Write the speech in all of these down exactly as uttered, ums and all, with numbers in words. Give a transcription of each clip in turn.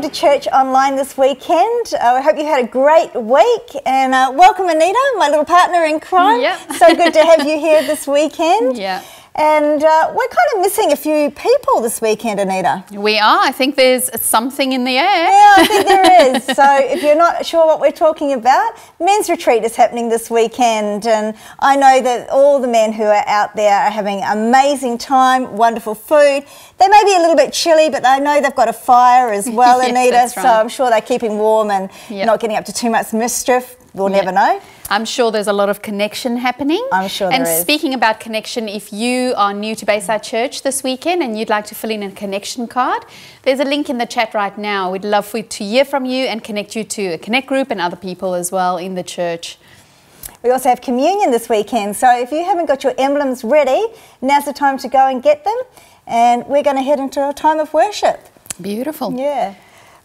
Welcome to Church Online this weekend. I uh, hope you had a great week, and uh, welcome Anita, my little partner in crime. Yep. So good to have you here this weekend. Yeah. And uh, we're kind of missing a few people this weekend, Anita. We are. I think there's something in the air. Yeah, I think there is. So if you're not sure what we're talking about, men's retreat is happening this weekend. And I know that all the men who are out there are having amazing time, wonderful food. They may be a little bit chilly, but I know they've got a fire as well, yes, Anita. That's right. So I'm sure they're keeping warm and yep. not getting up to too much mischief. We'll yep. never know. I'm sure there's a lot of connection happening. I'm sure there is. And speaking about connection, if you are new to Bayside Church this weekend and you'd like to fill in a connection card, there's a link in the chat right now. We'd love for you to hear from you and connect you to a connect group and other people as well in the church. We also have communion this weekend, so if you haven't got your emblems ready, now's the time to go and get them. And we're going to head into a time of worship. Beautiful. Yeah.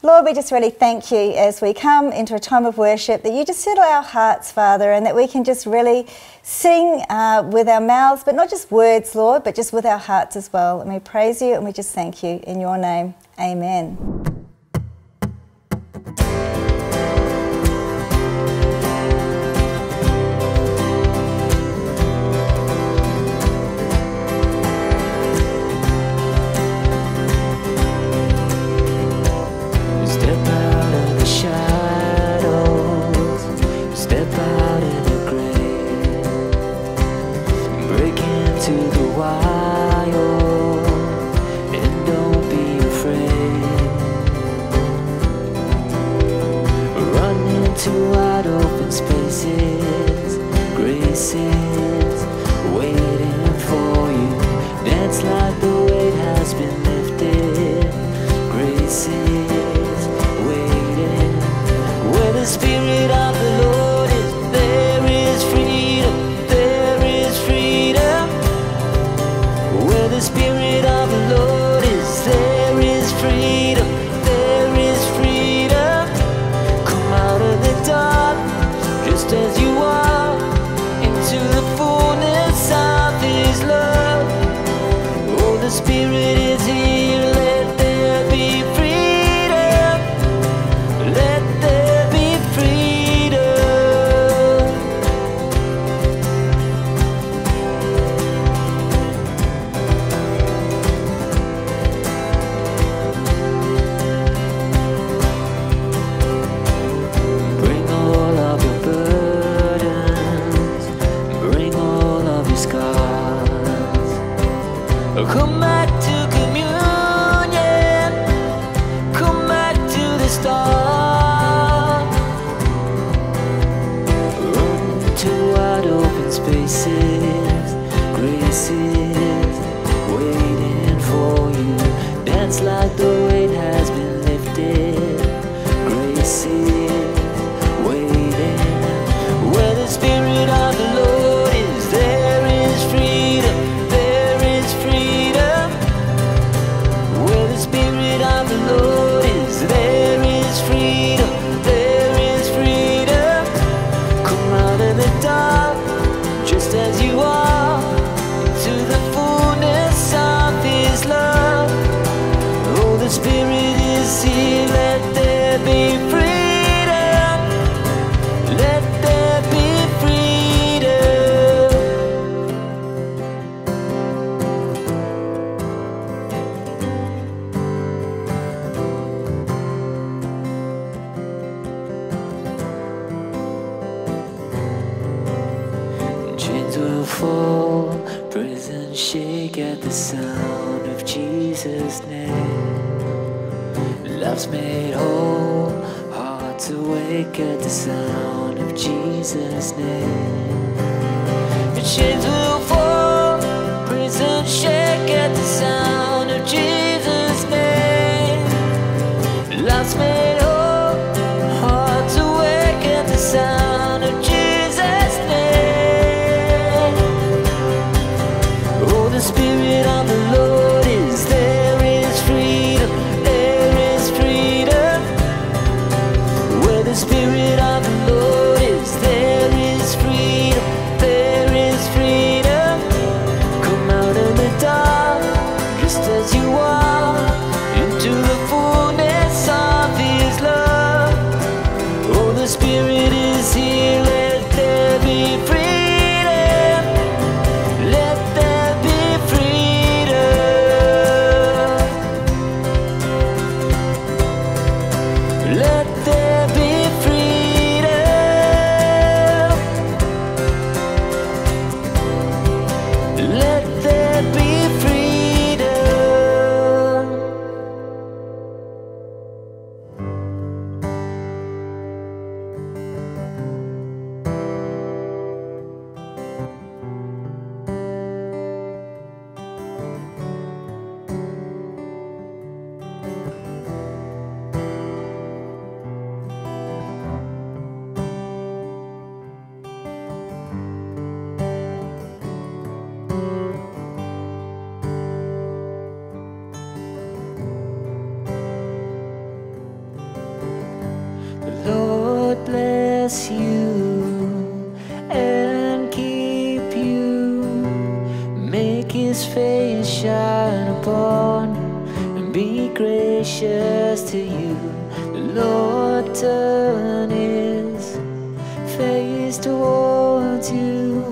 Lord, we just really thank you as we come into a time of worship, that you just settle our hearts, Father, and that we can just really sing uh, with our mouths, but not just words, Lord, but just with our hearts as well. And we praise you and we just thank you in your name. Amen. As you are into the fullness of his face shine upon you, and be gracious to you. The Lord turn his face towards you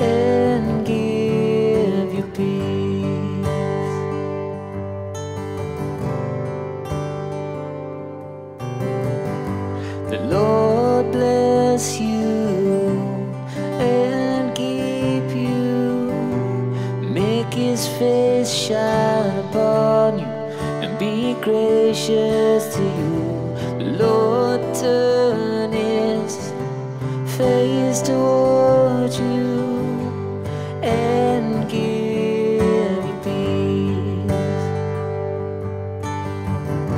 and give you peace. The Lord bless you. His face shine upon you and be gracious to you. Lord, turn his face toward you and give you peace. Amen. Amen.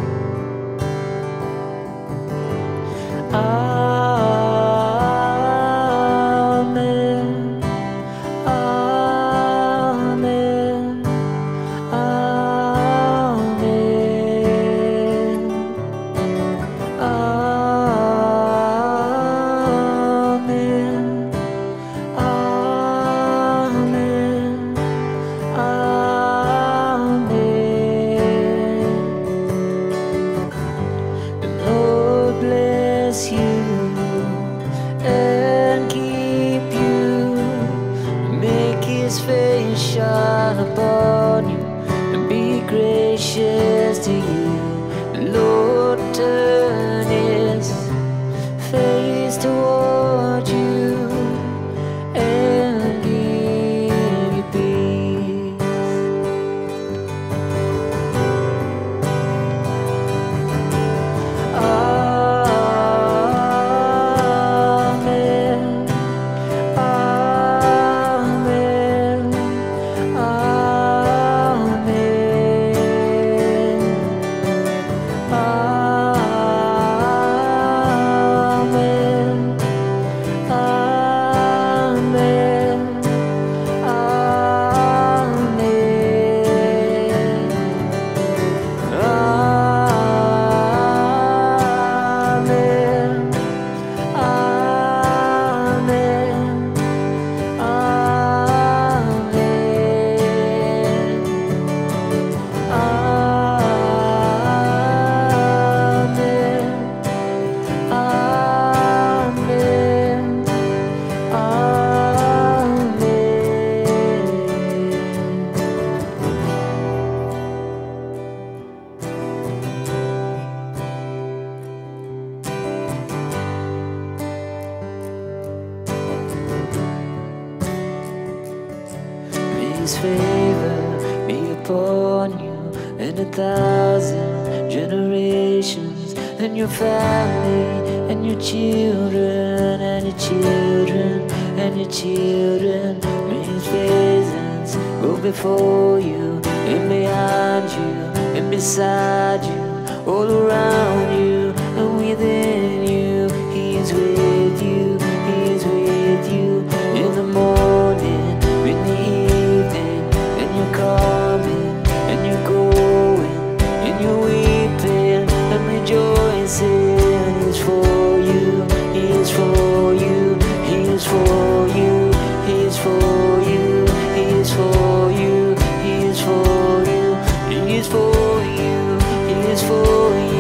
His favor be upon you and a thousand generations, and your family and your children and your children and your children. May his presence go before you and behind you and beside you, all around you and within you. He is with you, he is with you in the morning, in the evening. Coming and you're going and you're weeping and rejoicing. He is for you, he is for you, he is for you, he is for you, he is for you, he is for you, he is for you, he is for you.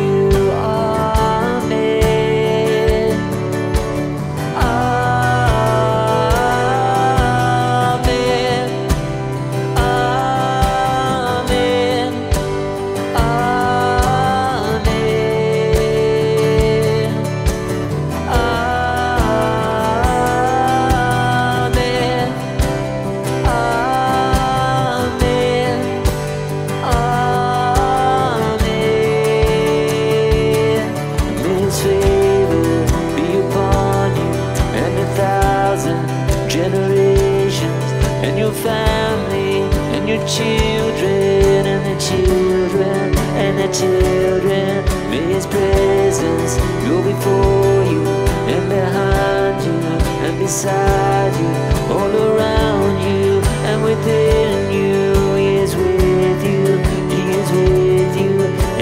Children and the children and the children, may his presence go before you and behind you and beside you, all around you and within you. He is with you, he is with you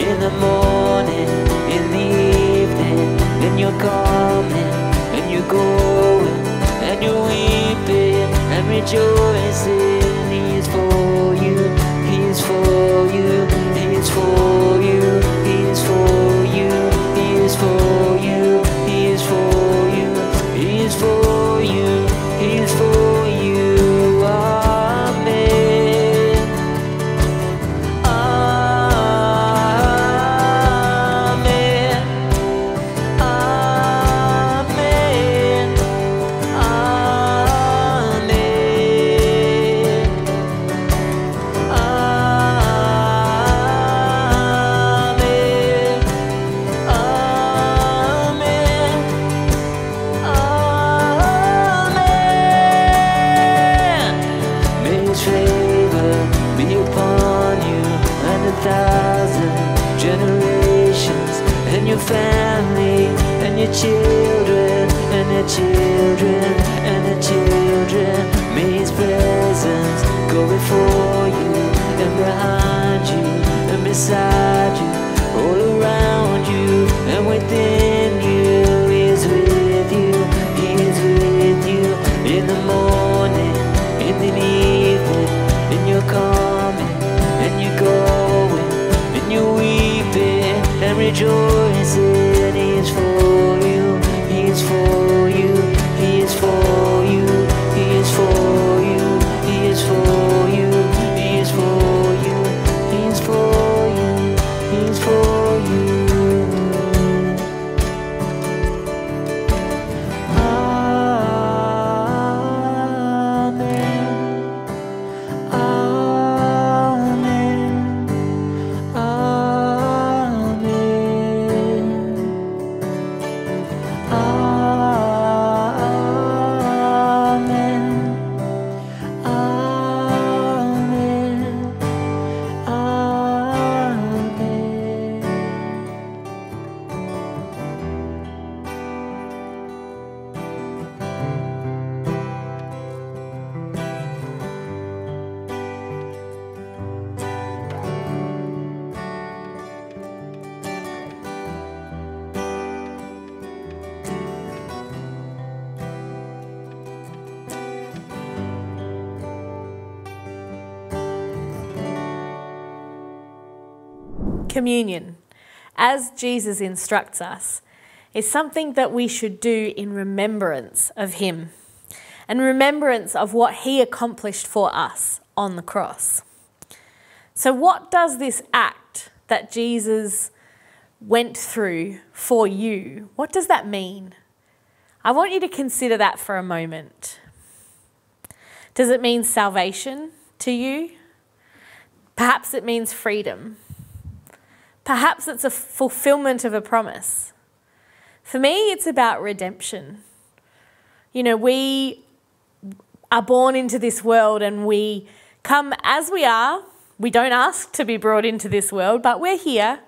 in the morning, in the evening, and you're coming and you're going and you're weeping and rejoicing. be upon you and a thousand generations, and your family, and your children, and their children, and their children. May His presence go before you, and behind you, and beside you, all around you, and within you. He is with you, He is with you, in the morning, in the evening, in your coming, and your going, in your weeping, and rejoicing. He is for you, He is for you, He is for you, He is for you, He is for you, He is for you, He is for you, He is for you. Amen. Amen. Amen. Amen. Communion, as Jesus instructs us, is something that we should do in remembrance of Him and remembrance of what He accomplished for us on the cross. So what does this act that Jesus went through for you, what does that mean? I want you to consider that for a moment. Does it mean salvation to you? Perhaps it means freedom. Perhaps it's a fulfillment of a promise. For me, it's about redemption. You know, we are born into this world and we come as we are. We don't ask to be brought into this world, but we're here.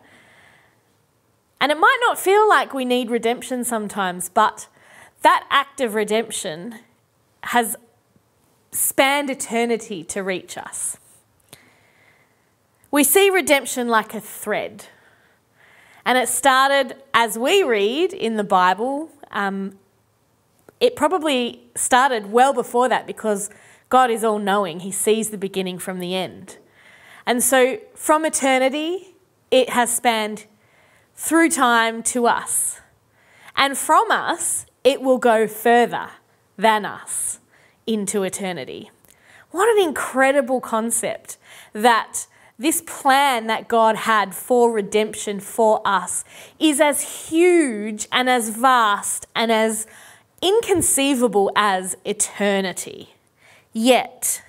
And it might not feel like we need redemption sometimes, but that act of redemption has spanned eternity to reach us. We see redemption like a thread, and it started, as we read in the Bible, um, it probably started well before that because God is all-knowing. He sees the beginning from the end. And so from eternity, it has spanned through time to us. And from us, it will go further than us into eternity. What an incredible concept that this plan that God had for redemption for us is as huge and as vast and as inconceivable as eternity. Yet,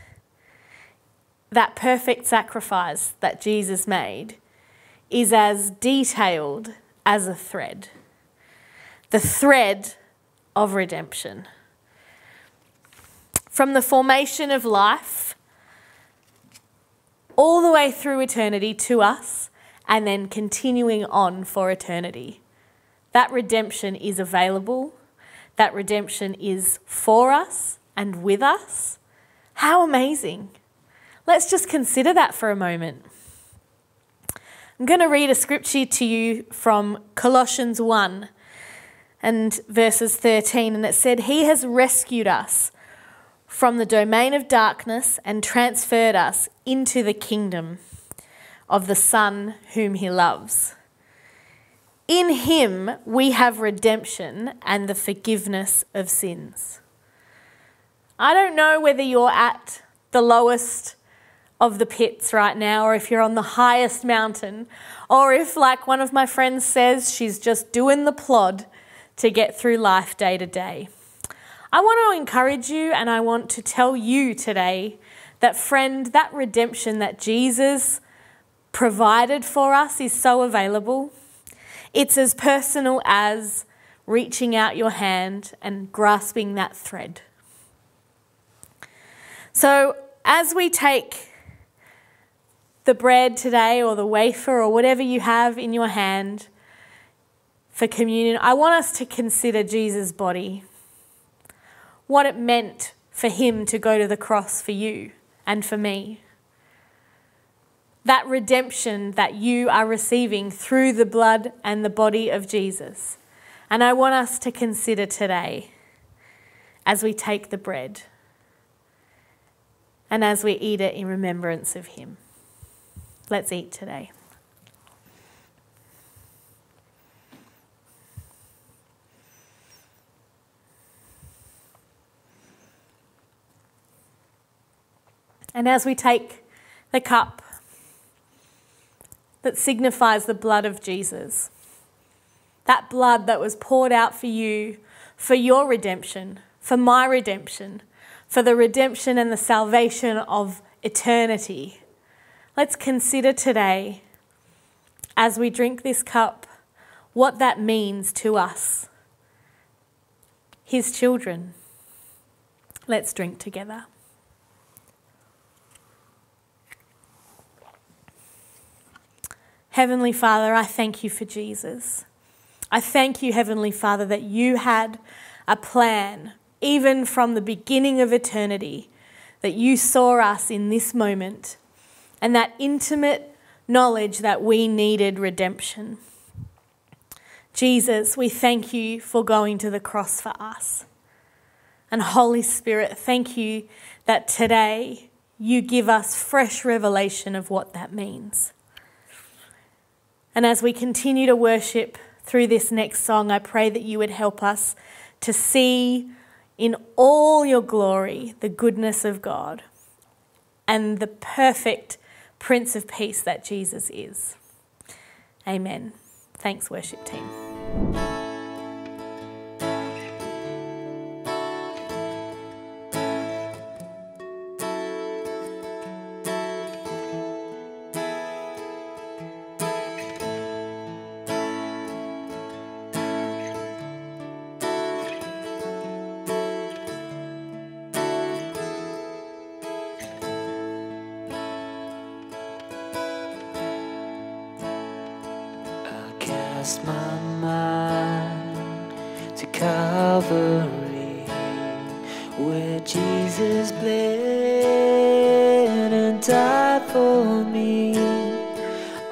that perfect sacrifice that Jesus made is as detailed as a thread. The thread of redemption. From the formation of life all the way through eternity to us, and then continuing on for eternity. That redemption is available. That redemption is for us and with us. How amazing. Let's just consider that for a moment. I'm going to read a scripture to you from Colossians one and verses thirteen, and it said, "He has rescued us from the domain of darkness and transferred us into the kingdom of the Son whom He loves. In Him we have redemption and the forgiveness of sins." I don't know whether you're at the lowest of the pits right now, or if you're on the highest mountain, or if, like one of my friends says, she's just doing the plod to get through life day to day. I want to encourage you, and I want to tell you today that, friend, that redemption that Jesus provided for us is so available. It's as personal as reaching out your hand and grasping that thread. So as we take the bread today or the wafer or whatever you have in your hand for communion, I want us to consider Jesus' body, what it meant for him to go to the cross for you and for me. That redemption that you are receiving through the blood and the body of Jesus. And I want us to consider today as we take the bread and as we eat it in remembrance of him. Let's eat today. And as we take the cup that signifies the blood of Jesus, that blood that was poured out for you, for your redemption, for my redemption, for the redemption and the salvation of eternity. Let's consider today, as we drink this cup, what that means to us, his children. Let's drink together. Heavenly Father, I thank you for Jesus. I thank you, Heavenly Father, that you had a plan, even from the beginning of eternity, that you saw us in this moment, and that intimate knowledge that we needed redemption. Jesus, we thank you for going to the cross for us. And Holy Spirit, thank you that today you give us fresh revelation of what that means. And as we continue to worship through this next song, I pray that you would help us to see in all your glory the goodness of God and the perfect Prince of Peace that Jesus is. Amen. Thanks, worship team. My mind to Calvary, where Jesus bled and died for me.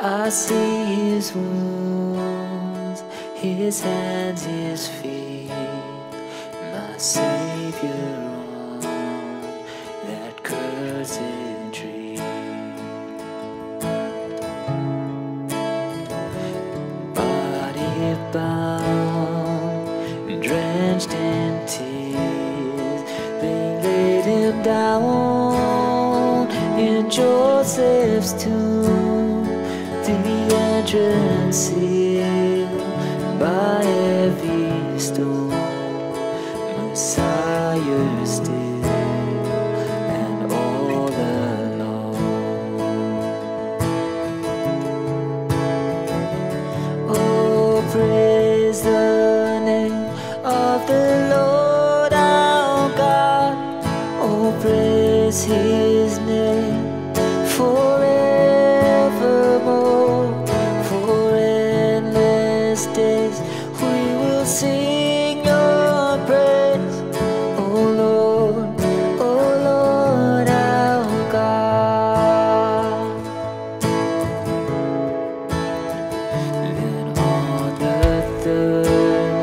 I see his wounds, his hands, his feet, my Savior on that cursed tree. Bound, drenched in tears, they laid him down in Joseph's tomb. The entrance sealed by every stone, Messiah still. His name forevermore, for endless days we will sing your praise. Oh Lord, oh Lord, our God. Then on the third,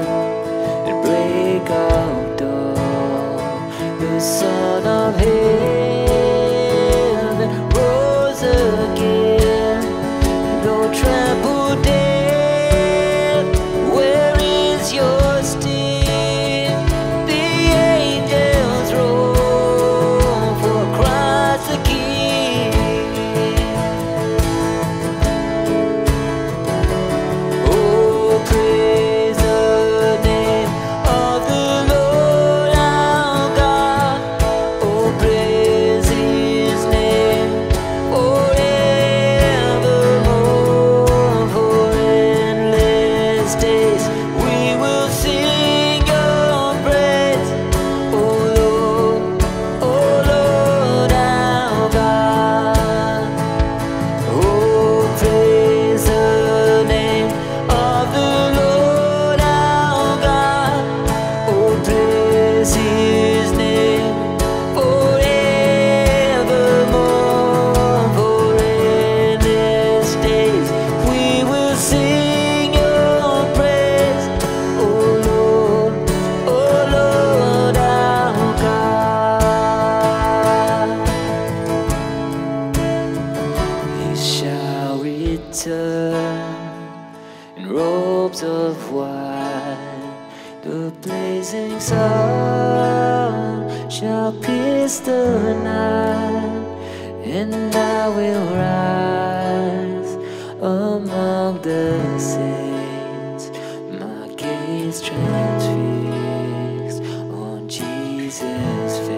at break of dawn, the Son of Heaven while the blazing sun shall pierce the night, and I will rise among the saints, my gaze transfixed on Jesus' face.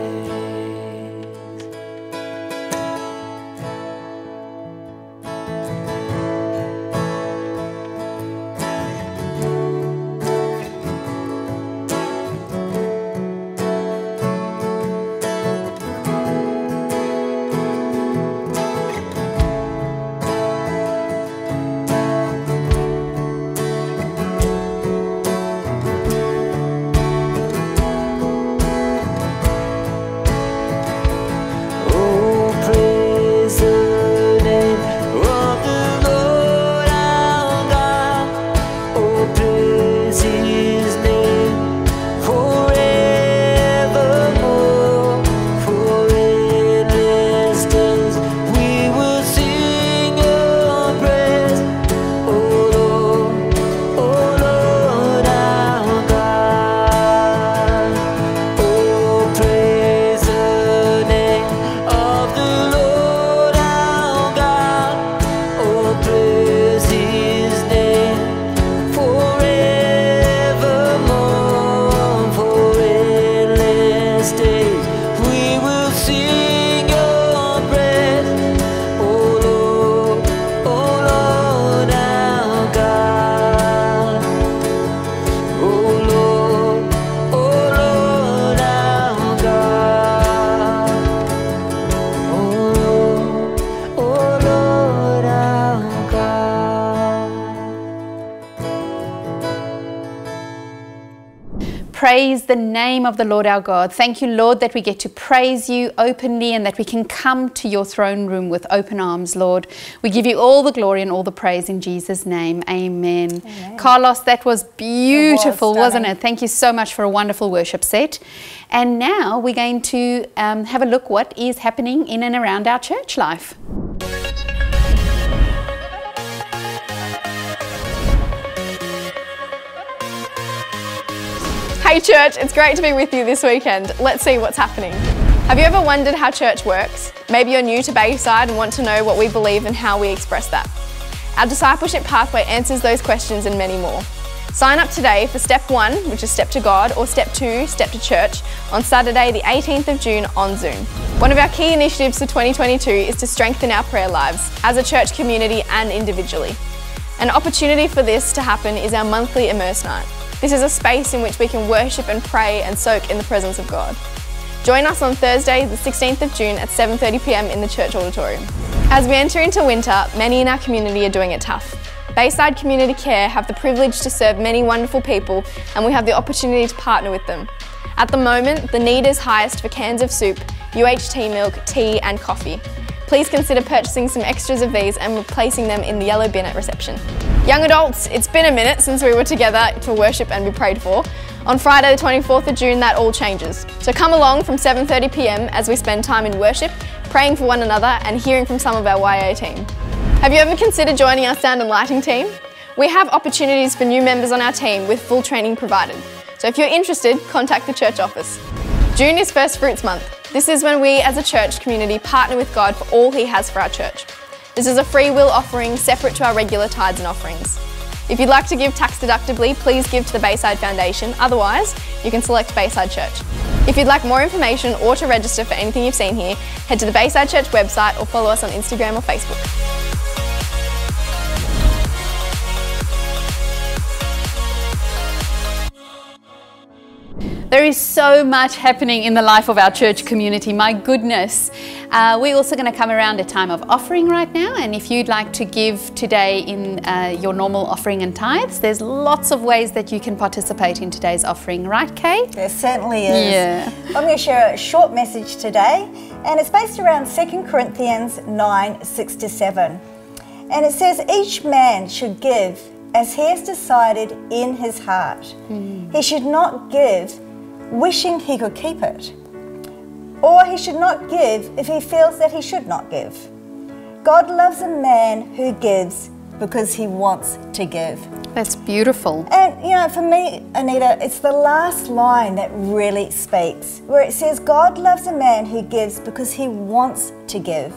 Praise the name of the Lord our God. Thank you, Lord, that we get to praise you openly and that we can come to your throne room with open arms, Lord. We give you all the glory and all the praise in Jesus' name. Amen. Amen. Carlos, that was beautiful, it was, wasn't it? Thank you so much for a wonderful worship set. And now we're going to um, have a look what is happening in and around our church life. Hey church, it's great to be with you this weekend. Let's see what's happening. Have you ever wondered how church works? Maybe you're new to Bayside and want to know what we believe and how we express that. Our discipleship pathway answers those questions and many more. Sign up today for step one, which is step to God, or step two, step to church, on Saturday the eighteenth of June on Zoom. One of our key initiatives for twenty twenty-two is to strengthen our prayer lives as a church community and individually. An opportunity for this to happen is our monthly Immerse Night. This is a space in which we can worship and pray and soak in the presence of God. Join us on Thursday the sixteenth of June at seven thirty p m in the church auditorium. As we enter into winter, many in our community are doing it tough. Bayside Community Care have the privilege to serve many wonderful people, and we have the opportunity to partner with them. At the moment, the need is highest for cans of soup, U H T milk, tea and coffee. Please consider purchasing some extras of these and replacing them in the yellow bin at reception. Young adults, it's been a minute since we were together to worship and be prayed for. On Friday the twenty-fourth of June, that all changes. So come along from seven thirty p m as we spend time in worship, praying for one another and hearing from some of our Y A team. Have you ever considered joining our sound and lighting team? We have opportunities for new members on our team with full training provided. So if you're interested, contact the church office. June is First Fruits Month. This is when we as a church community partner with God for all He has for our church. This is a free will offering separate to our regular tithes and offerings. If you'd like to give tax deductibly, please give to the Bayside Foundation. Otherwise, you can select Bayside Church. If you'd like more information or to register for anything you've seen here, head to the Bayside Church website or follow us on Instagram or Facebook. There is so much happening in the life of our church community, my goodness. Uh, we're also going to come around a time of offering right now, and if you'd like to give today in uh, your normal offering and tithes, there's lots of ways that you can participate in today's offering, right Kay? There certainly is. Yeah. I'm going to share a short message today, and it's based around Second Corinthians nine, six to seven. And it says, each man should give as he has decided in his heart. Mm. He should not give wishing he could keep it, or he should not give if he feels that he should not give. God loves a man who gives because he wants to give. That's beautiful. And you know, for me, Anita, it's the last line that really speaks, where it says, God loves a man who gives because he wants to give.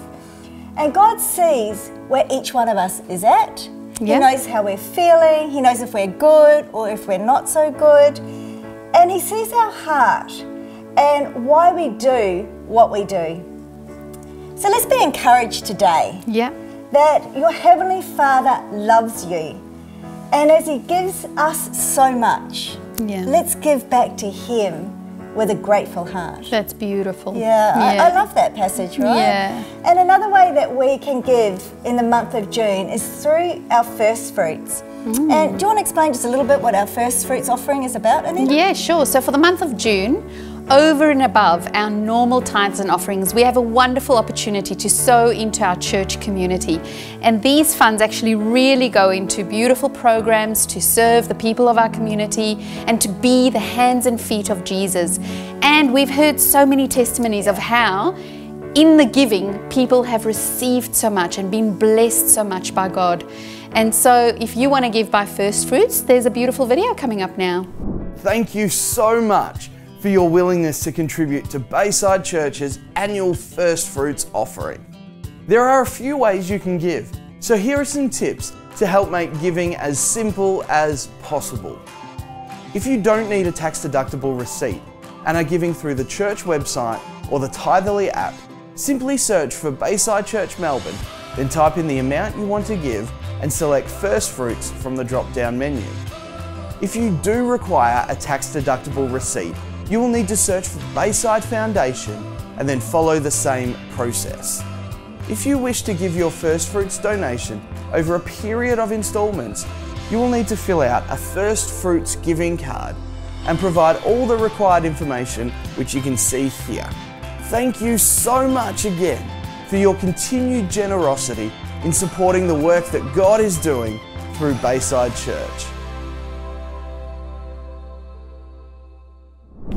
And God sees where each one of us is at. Yep. He knows how we're feeling, he knows if we're good or if we're not so good. And he sees our heart and why we do what we do. So let's be encouraged today. Yeah. That your Heavenly Father loves you. And as he gives us so much, yeah. let's give back to him with a grateful heart. That's beautiful. Yeah, yeah. I, I love that passage, right? Yeah. And another way that we can give in the month of June is through our first fruits. Mm. And do you want to explain just a little bit what our first fruits offering is about, Anita? Yeah, sure. So for the month of June, over and above our normal tithes and offerings, we have a wonderful opportunity to sow into our church community. And these funds actually really go into beautiful programs to serve the people of our community and to be the hands and feet of Jesus. And we've heard so many testimonies of how in the giving, people have received so much and been blessed so much by God. And so if you want to give by first fruits, there's a beautiful video coming up now. Thank you so much for your willingness to contribute to Bayside Church's annual First Fruits offering. There are a few ways you can give, so here are some tips to help make giving as simple as possible. If you don't need a tax-deductible receipt and are giving through the church website or the Tithely app, simply search for Bayside Church Melbourne, then type in the amount you want to give and select First Fruits from the drop-down menu. If you do require a tax-deductible receipt, you will need to search for Bayside Foundation and then follow the same process. If you wish to give your First Fruits donation over a period of instalments, you will need to fill out a First Fruits giving card and provide all the required information, which you can see here. Thank you so much again for your continued generosity in supporting the work that God is doing through Bayside Church.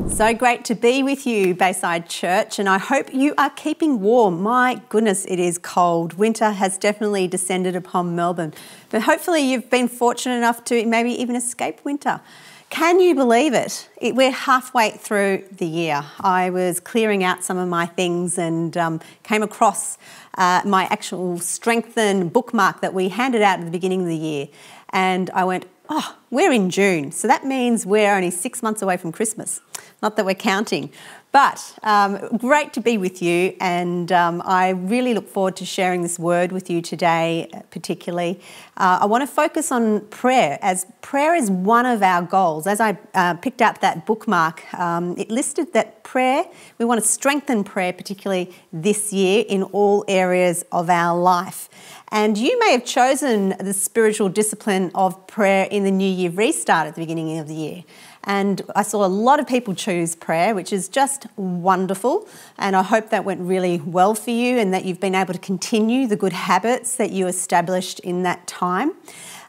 So great to be with you, Bayside Church, and I hope you are keeping warm. My goodness, it is cold. Winter has definitely descended upon Melbourne, but hopefully you've been fortunate enough to maybe even escape winter. Can you believe it? it we're halfway through the year. I was clearing out some of my things and um, came across uh, my actual Strengthen bookmark that we handed out at the beginning of the year, and I went, oh, we're in June, so that means we're only six months away from Christmas. Not that we're counting, but um, great to be with you, and um, I really look forward to sharing this word with you today particularly. Uh, I want to focus on prayer, as prayer is one of our goals. As I uh, picked up that bookmark, um, it listed that prayer, we want to strengthen prayer particularly this year in all areas of our life. And you may have chosen the spiritual discipline of prayer in the New Year restart at the beginning of the year. And I saw a lot of people choose prayer, which is just wonderful. And I hope that went really well for you and that you've been able to continue the good habits that you established in that time.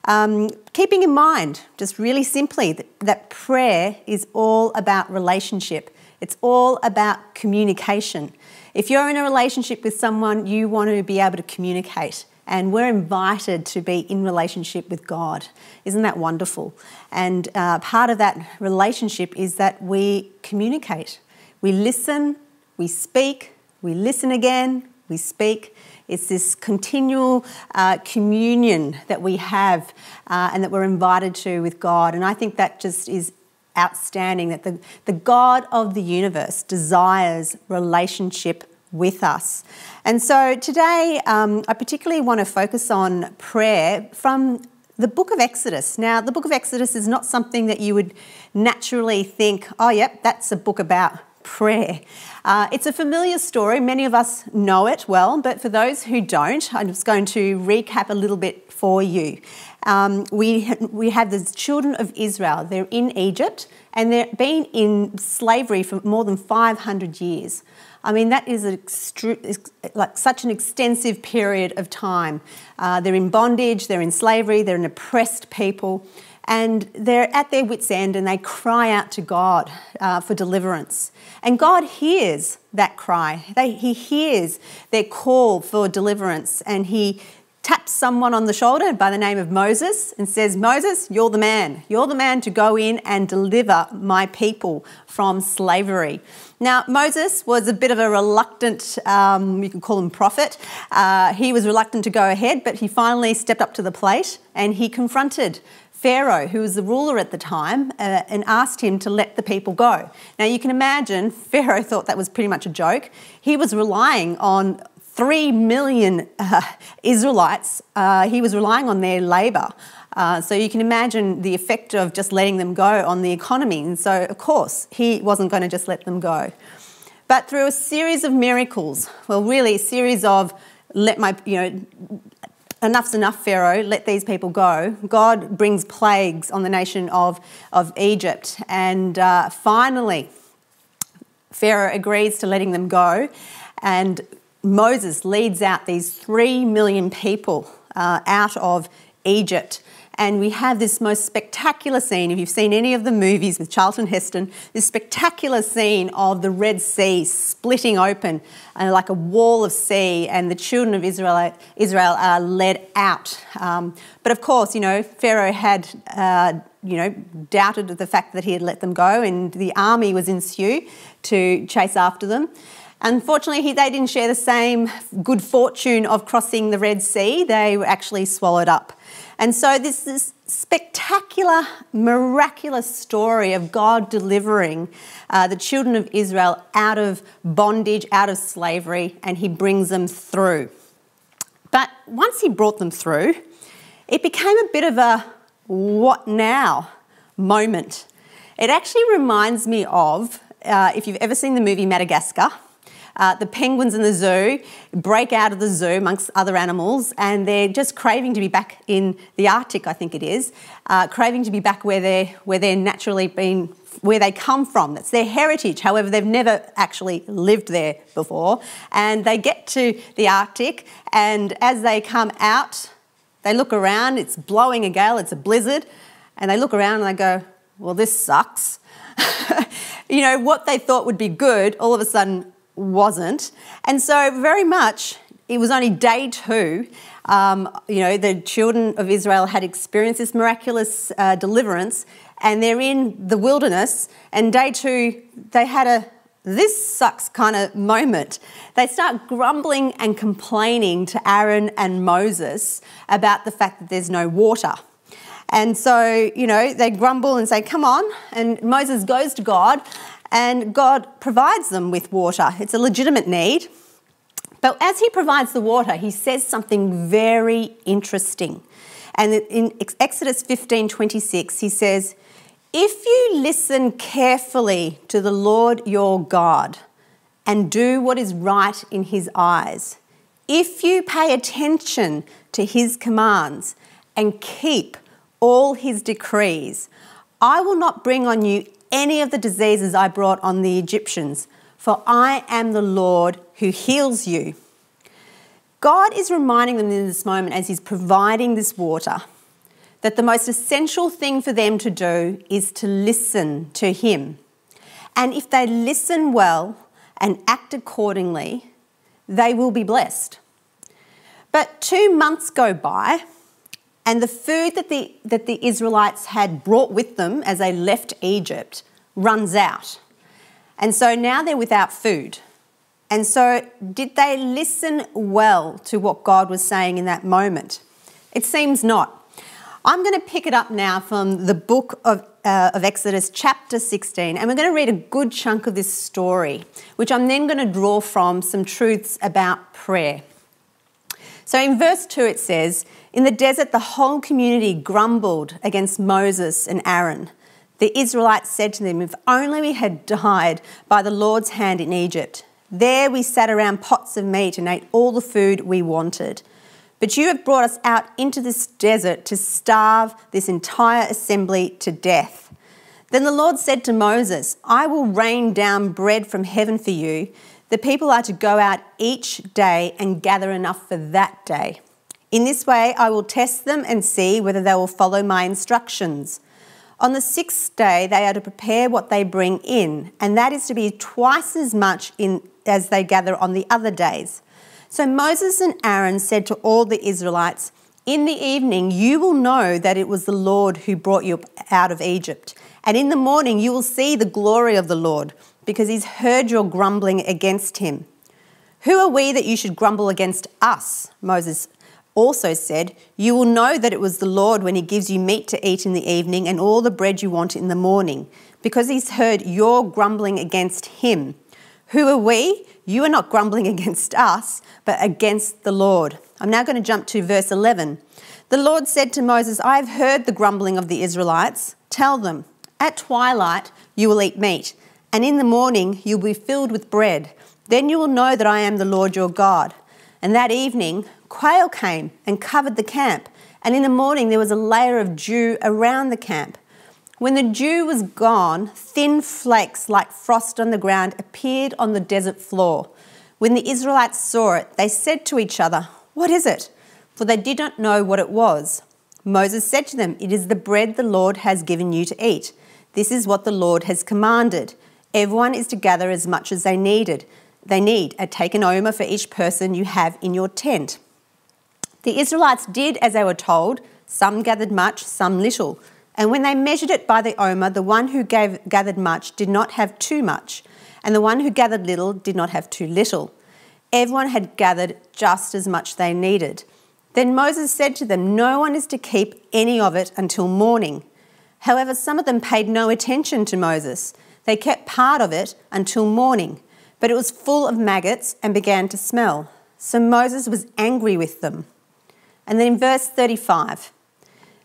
Um, keeping in mind, just really simply, that, that prayer is all about relationship. It's all about communication. If you're in a relationship with someone, you want to be able to communicate. And we're invited to be in relationship with God. Isn't that wonderful? And uh, part of that relationship is that we communicate. We listen, we speak, we listen again, we speak. It's this continual uh, communion that we have uh, and that we're invited to with God. And I think that just is outstanding, that the, the God of the universe desires relationship with us. And so today um, I particularly want to focus on prayer from the book of Exodus. Now, the book of Exodus is not something that you would naturally think, oh yep, that's a book about prayer. Uh, it's a familiar story, many of us know it well, but for those who don't, I'm just going to recap a little bit for you. Um, we, we have the children of Israel, they're in Egypt and they've been in slavery for more than five hundred years. I mean, that is like such an extensive period of time. Uh, they're in bondage, they're in slavery, they're an oppressed people, and they're at their wits' end and they cry out to God uh, for deliverance. And God hears that cry. They, he hears their call for deliverance and he taps someone on the shoulder by the name of Moses and says, Moses, you're the man. You're the man to go in and deliver my people from slavery. Now, Moses was a bit of a reluctant, um, you could call him prophet. Uh, he was reluctant to go ahead, but he finally stepped up to the plate and he confronted Pharaoh, who was the ruler at the time, uh, and asked him to let the people go. Now, you can imagine Pharaoh thought that was pretty much a joke. He was relying on three million uh, Israelites. Uh, he was relying on their labour. Uh, so you can imagine the effect of just letting them go on the economy. And so, of course, he wasn't going to just let them go. But through a series of miracles, well, really a series of let my, you know, enough's enough, Pharaoh, let these people go. God brings plagues on the nation of, of Egypt. And uh, finally, Pharaoh agrees to letting them go. And Moses leads out these three million people uh, out of Egypt. And we have this most spectacular scene, if you've seen any of the movies with Charlton Heston, this spectacular scene of the Red Sea splitting open and like a wall of sea, and the children of Israel, Israel are led out. Um, but of course, you know, Pharaoh had, uh, you know, doubted the fact that he had let them go, and the army was in sieu to chase after them. Unfortunately, he, they didn't share the same good fortune of crossing the Red Sea. They were actually swallowed up. And so this, this spectacular, miraculous story of God delivering uh, the children of Israel out of bondage, out of slavery, and he brings them through. But once he brought them through, it became a bit of a what now moment. It actually reminds me of, uh, if you've ever seen the movie Madagascar, Uh, the penguins in the zoo break out of the zoo amongst other animals, and they're just craving to be back in the Arctic, I think it is, uh, craving to be back where they're, where they're naturally been, where they come from. That's their heritage. However, they've never actually lived there before. And they get to the Arctic, and as they come out, they look around, it's blowing a gale, it's a blizzard, and they look around and they go, well, this sucks. You know, what they thought would be good, all of a sudden, wasn't. And so very much it was only day two. Um, you know, the children of Israel had experienced this miraculous uh, deliverance, and they're in the wilderness, and day two they had a this sucks kind of moment. They start grumbling and complaining to Aaron and Moses about the fact that there's no water. And so, you know, they grumble and say, come on, and Moses goes to God, and God provides them with water. It's a legitimate need. But as he provides the water, he says something very interesting. And in Exodus fifteen twenty-six, he says, if you listen carefully to the Lord your God and do what is right in his eyes, if you pay attention to his commands and keep all his decrees, I will not bring on you any of the diseases I brought on the Egyptians, for I am the Lord who heals you. God is reminding them in this moment, as he's providing this water, that the most essential thing for them to do is to listen to him. And if they listen well and act accordingly, they will be blessed. But two months go by, and the food that the, that the Israelites had brought with them as they left Egypt runs out. And so now they're without food. And so did they listen well to what God was saying in that moment? It seems not. I'm going to pick it up now from the book of, uh, of Exodus chapter sixteen, and we're going to read a good chunk of this story, which I'm then going to draw from some truths about prayer. So in verse two it says, in the desert, the whole community grumbled against Moses and Aaron. The Israelites said to them, if only we had died by the Lord's hand in Egypt. There we sat around pots of meat and ate all the food we wanted. But you have brought us out into this desert to starve this entire assembly to death. Then the Lord said to Moses, I will rain down bread from heaven for you. The people are to go out each day and gather enough for that day. In this way, I will test them and see whether they will follow my instructions. On the sixth day, they are to prepare what they bring in, and that is to be twice as much in, as they gather on the other days. So Moses and Aaron said to all the Israelites, in the evening you will know that it was the Lord who brought you out of Egypt. And in the morning you will see the glory of the Lord, because he's heard your grumbling against him. Who are we that you should grumble against us? Moses also said, you will know that it was the Lord when he gives you meat to eat in the evening and all the bread you want in the morning, because he's heard your grumbling against him. Who are we? You are not grumbling against us, but against the Lord. I'm now going to jump to verse eleven. The Lord said to Moses, I have heard the grumbling of the Israelites. Tell them, at twilight you will eat meat, and in the morning you will be filled with bread. Then you will know that I am the Lord your God. And that evening quail came and covered the camp, and in the morning there was a layer of dew around the camp. When the dew was gone, thin flakes like frost on the ground appeared on the desert floor. When the Israelites saw it, they said to each other, what is it? For they did not know what it was. Moses said to them, it is the bread the Lord has given you to eat. This is what the Lord has commanded. Everyone is to gather as much as they needed. They need a take an omer for each person you have in your tent. The Israelites did as they were told. Some gathered much, some little. And when they measured it by the omer, the one who gave, gathered much did not have too much, and the one who gathered little did not have too little. Everyone had gathered just as much they needed. Then Moses said to them, no one is to keep any of it until morning. However, some of them paid no attention to Moses. They kept part of it until morning, but it was full of maggots and began to smell. So Moses was angry with them. And then in verse thirty-five,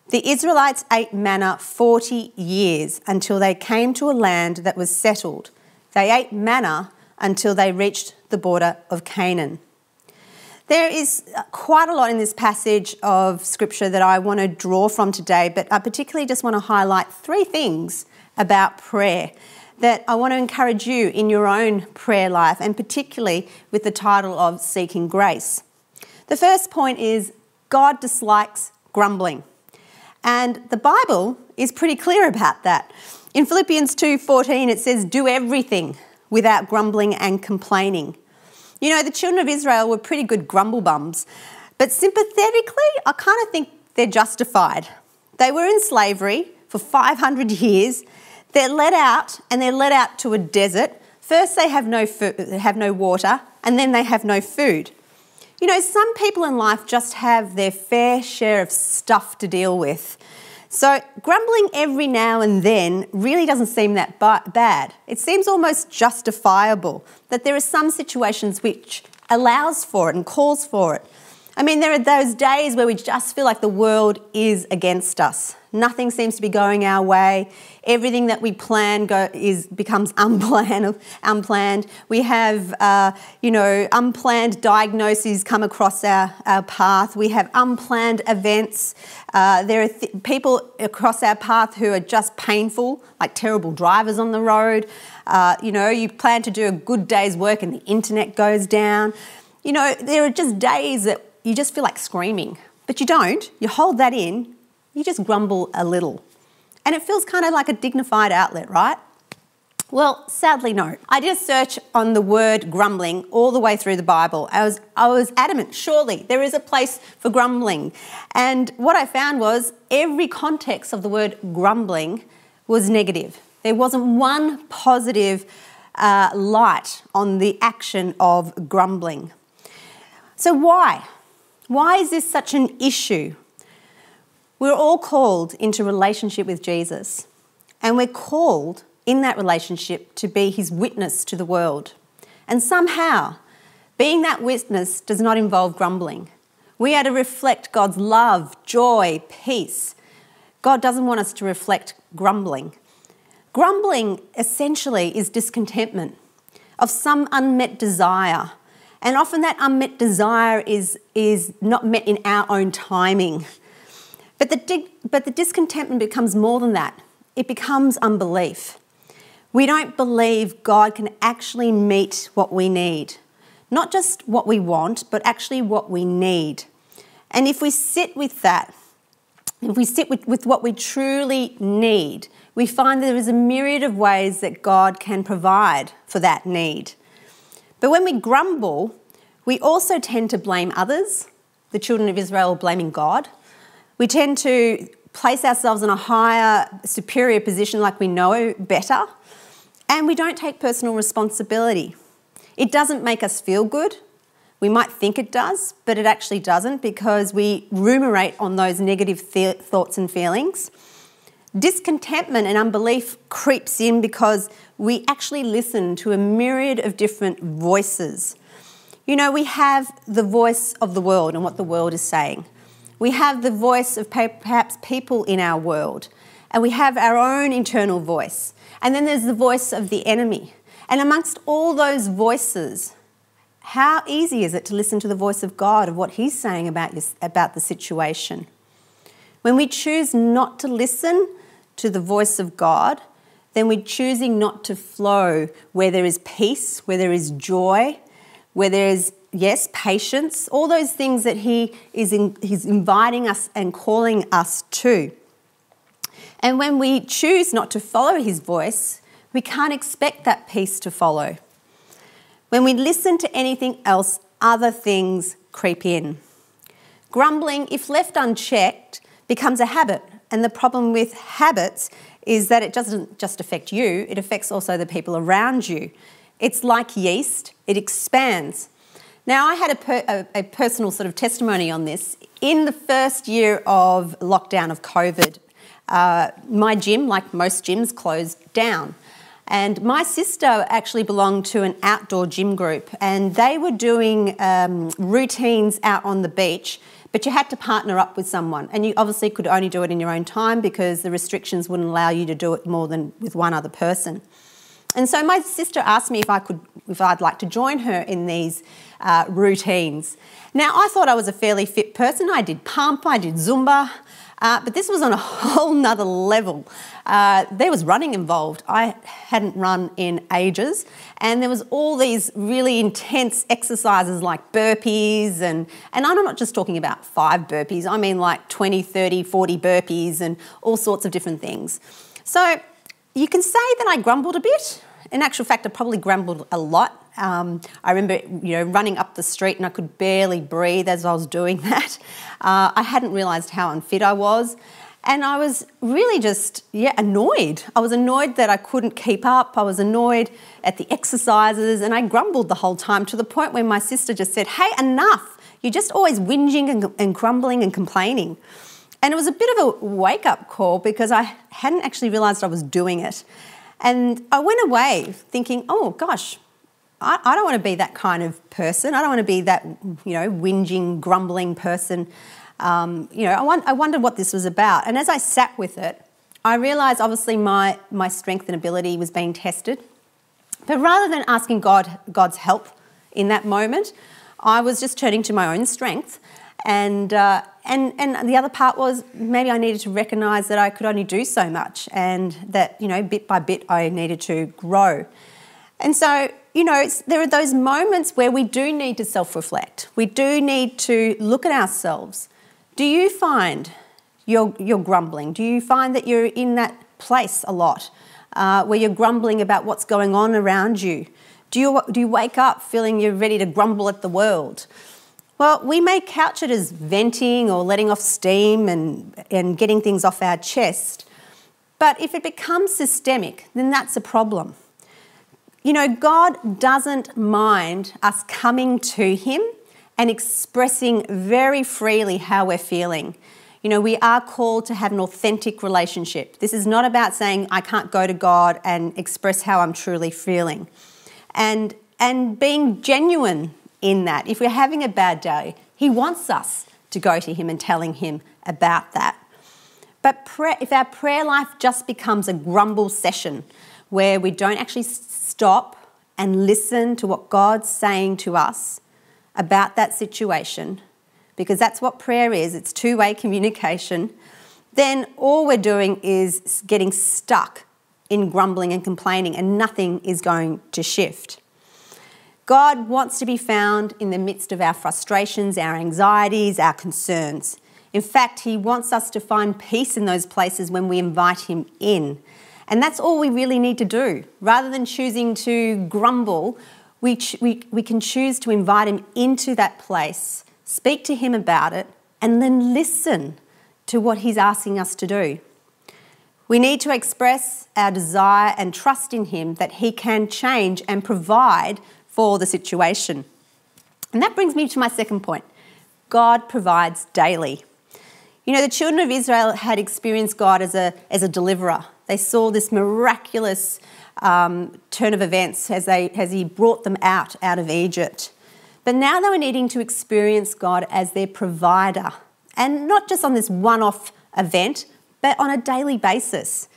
the Israelites ate manna forty years until they came to a land that was settled. They ate manna until they reached the border of Canaan. There is quite a lot in this passage of scripture that I want to draw from today, but I particularly just want to highlight three things about prayer that I want to encourage you in your own prayer life, and particularly with the title of Seeking Grace. The first point is God dislikes grumbling. And the Bible is pretty clear about that. In Philippians two fourteen, it says, do everything without grumbling and complaining. You know, the children of Israel were pretty good grumble bums, but sympathetically, I kind of think they're justified. They were in slavery for five hundred years. They're let out, and they're let out to a desert. First, they have no food, they have no water, and then they have no food. You know, some people in life just have their fair share of stuff to deal with. So grumbling every now and then really doesn't seem that bad. It seems almost justifiable that there are some situations which allows for it and calls for it. I mean, there are those days where we just feel like the world is against us. Nothing seems to be going our way. Everything that we plan go, is, becomes unplanned, unplanned. We have, uh, you know, unplanned diagnoses come across our, our path. We have unplanned events. Uh, there are th people across our path who are just painful, like terrible drivers on the road. Uh, you know, you plan to do a good day's work and the internet goes down. You know, there are just days that you just feel like screaming, but you don't. You hold that in. You just grumble a little. And it feels kind of like a dignified outlet, right? Well, sadly, no. I did a search on the word grumbling all the way through the Bible. I was, I was adamant, surely there is a place for grumbling. And what I found was every context of the word grumbling was negative. There wasn't one positive uh, light on the action of grumbling. So why? Why is this such an issue? We're all called into relationship with Jesus, and we're called in that relationship to be his witness to the world. And somehow, being that witness does not involve grumbling. We are to reflect God's love, joy, peace. God doesn't want us to reflect grumbling. Grumbling essentially is discontentment of some unmet desire. And often that unmet desire is, is not met in our own timing. But the, but the discontentment becomes more than that. It becomes unbelief. We don't believe God can actually meet what we need. Not just what we want, but actually what we need. And if we sit with that, if we sit with, with what we truly need, we find there is a myriad of ways that God can provide for that need. But when we grumble, We also tend to blame others, the children of Israel blaming God. We tend to place ourselves in a higher, superior position like we know better, and we don't take personal responsibility. It doesn't make us feel good. We might think it does, but it actually doesn't, because we ruminate on those negative th- thoughts and feelings. Discontentment and unbelief creeps in because we actually listen to a myriad of different voices. You know, we have the voice of the world and what the world is saying. We have the voice of perhaps people in our world, and we have our own internal voice. And then there's the voice of the enemy. And amongst all those voices, how easy is it to listen to the voice of God, of what he's saying about, your, about the situation? When we choose not to listen to the voice of God, then we're choosing not to flow where there is peace, where there is joy, where there is, yes, patience, all those things that he is in, he's inviting us and calling us to. And when we choose not to follow his voice, we can't expect that peace to follow. When we listen to anything else, other things creep in. Grumbling, if left unchecked, becomes a habit. And the problem with habits is that it doesn't just affect you, it affects also the people around you. It's like yeast, it expands. Now, I had a, per, a, a personal sort of testimony on this. In the first year of lockdown of COVID, uh, my gym, like most gyms, closed down. And my sister actually belonged to an outdoor gym group, and they were doing um, routines out on the beach, but you had to partner up with someone. And you obviously could only do it in your own time because the restrictions wouldn't allow you to do it more than with one other person. And so my sister asked me if I could, if I'd like to join her in these uh, routines. Now, I thought I was a fairly fit person. I did pump, I did Zumba, uh, but this was on a whole nother level. Uh, there was running involved. I hadn't run in ages, and there was all these really intense exercises like burpees, and, and I'm not just talking about five burpees, I mean like twenty, thirty, forty burpees and all sorts of different things. So you can say that I grumbled a bit. In actual fact, I probably grumbled a lot. Um, I remember, you know, running up the street, and I could barely breathe as I was doing that. Uh, I hadn't realised how unfit I was, and I was really just, yeah, annoyed. I was annoyed that I couldn't keep up. I was annoyed at the exercises, and I grumbled the whole time, to the point where my sister just said, "Hey, enough! You're just always whinging and, and grumbling and complaining." And it was a bit of a wake-up call, because I hadn't actually realised I was doing it. And I went away thinking, oh gosh, I, I don't want to be that kind of person. I don't want to be that, you know, whinging, grumbling person. Um, you know, I, want, I wondered what this was about. And as I sat with it, I realised obviously my, my strength and ability was being tested. But rather than asking God, God's help in that moment, I was just turning to my own strength. And, uh, and, and the other part was, maybe I needed to recognise that I could only do so much, and that, you know, bit by bit I needed to grow. And so, you know, it's, there are those moments where we do need to self-reflect. We do need to look at ourselves. Do you find you're, you're grumbling? Do you find that you're in that place a lot, uh, where you're grumbling about what's going on around you? Do you, do you wake up feeling you're ready to grumble at the world? Well, we may couch it as venting or letting off steam and, and getting things off our chest, but if it becomes systemic, then that's a problem. You know, God doesn't mind us coming to him and expressing very freely how we're feeling. You know, we are called to have an authentic relationship. This is not about saying, I can't go to God and express how I'm truly feeling. And, and being genuine in that. If we're having a bad day, he wants us to go to him and telling him about that. But prayer, if our prayer life just becomes a grumble session where we don't actually stop and listen to what God's saying to us about that situation, because that's what prayer is, it's two-way communication, then all we're doing is getting stuck in grumbling and complaining, and nothing is going to shift. God wants to be found in the midst of our frustrations, our anxieties, our concerns. In fact, he wants us to find peace in those places when we invite him in. And that's all we really need to do. Rather than choosing to grumble, we, ch we, we can choose to invite him into that place, speak to him about it, and then listen to what he's asking us to do. We need to express our desire and trust in him that he can change and provide for the situation. And that brings me to my second point. God provides daily. You know, the children of Israel had experienced God as a, as a deliverer. They saw this miraculous um, turn of events as, they, as he brought them out, out of Egypt. But now they were needing to experience God as their provider. And not just on this one-off event, but on a daily basis.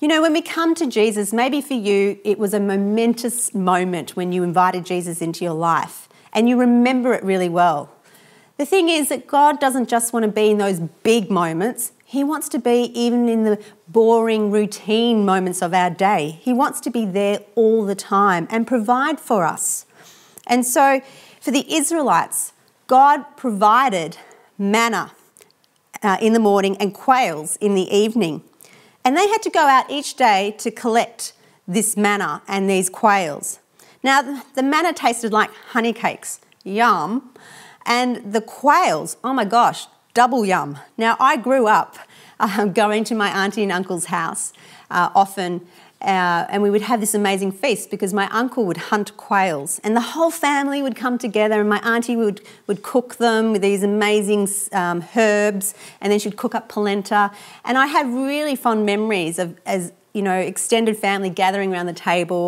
You know, when we come to Jesus, maybe for you, it was a momentous moment when you invited Jesus into your life and you remember it really well. The thing is that God doesn't just want to be in those big moments. He wants to be even in the boring routine moments of our day. He wants to be there all the time and provide for us. And so for the Israelites, God provided manna Uh, in the morning and quails in the evening. And they had to go out each day to collect this manna and these quails. Now, the, the manna tasted like honey cakes, yum. And the quails, oh my gosh, double yum. Now, I grew up uh, going to my auntie and uncle's house uh, often, uh, and we would have this amazing feast because my uncle would hunt quails and the whole family would come together and my auntie would, would cook them with these amazing um, herbs, and then she'd cook up polenta. And I have really fond memories of, as you know, extended family gathering around the table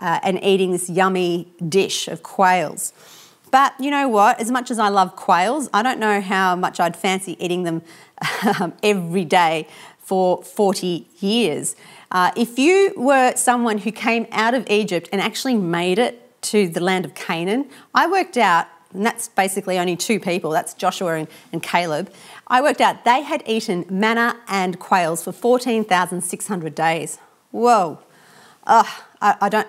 uh, and eating this yummy dish of quails. But you know what, as much as I love quails, I don't know how much I'd fancy eating them every day for forty years. Uh, if you were someone who came out of Egypt and actually made it to the land of Canaan, I worked out, and that's basically only two people, that's Joshua and, and Caleb, I worked out they had eaten manna and quails for fourteen thousand six hundred days. Whoa. Uh, I, I, don't,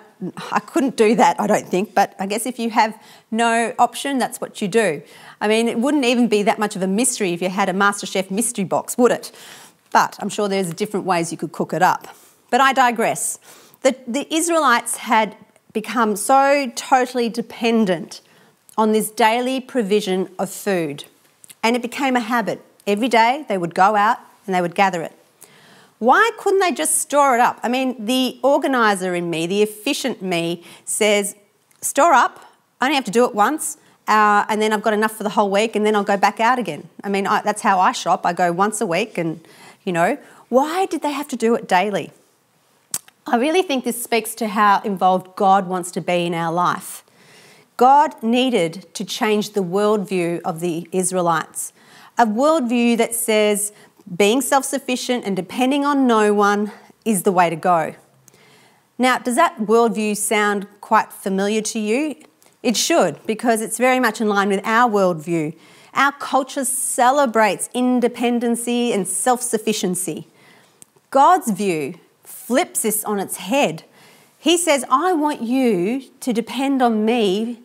I couldn't do that, I don't think, but I guess if you have no option, that's what you do. I mean, it wouldn't even be that much of a mystery if you had a MasterChef mystery box, would it? But I'm sure there's different ways you could cook it up. But I digress. The, the Israelites had become so totally dependent on this daily provision of food. And it became a habit. Every day they would go out and they would gather it. Why couldn't they just store it up? I mean, the organiser in me, the efficient me, says, store up, I only have to do it once, uh, and then I've got enough for the whole week, and then I'll go back out again. I mean, I, that's how I shop. I go once a week and, you know. Why did they have to do it daily? I really think this speaks to how involved God wants to be in our life. God needed to change the worldview of the Israelites, a worldview that says being self-sufficient and depending on no one is the way to go. Now, does that worldview sound quite familiar to you? It should, because it's very much in line with our worldview. Our culture celebrates independency and self-sufficiency. God's view flips this on its head. He says, I want you to depend on me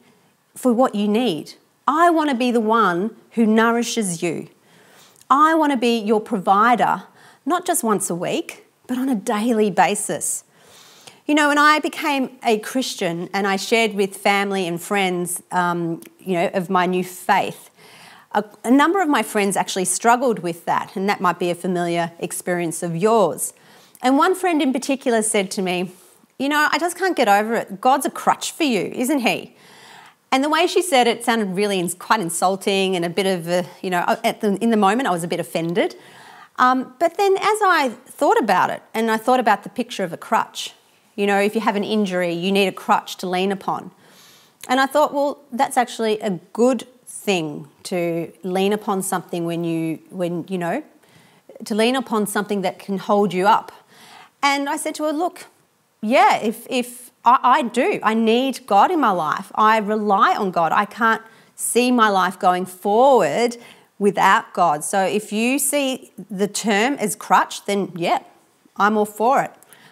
for what you need. I want to be the one who nourishes you. I want to be your provider, not just once a week, but on a daily basis. You know, when I became a Christian and I shared with family and friends, um, you know, of my new faith, a, a number of my friends actually struggled with that, and that might be a familiar experience of yours. And one friend in particular said to me, you know, I just can't get over it. God's a crutch for you, isn't he? And the way she said it sounded really quite insulting and a bit of, a, you know, at the, in the moment I was a bit offended. Um, but then as I thought about it, and I thought about the picture of a crutch, you know, if you have an injury, you need a crutch to lean upon. And I thought, well, that's actually a good thing to lean upon something when you, when, you know, to lean upon something that can hold you up. And I said to her, look, yeah, if, if, I, I do. I need God in my life. I rely on God. I can't see my life going forward without God. So if you see the term as crutch, then yeah, I'm all for it.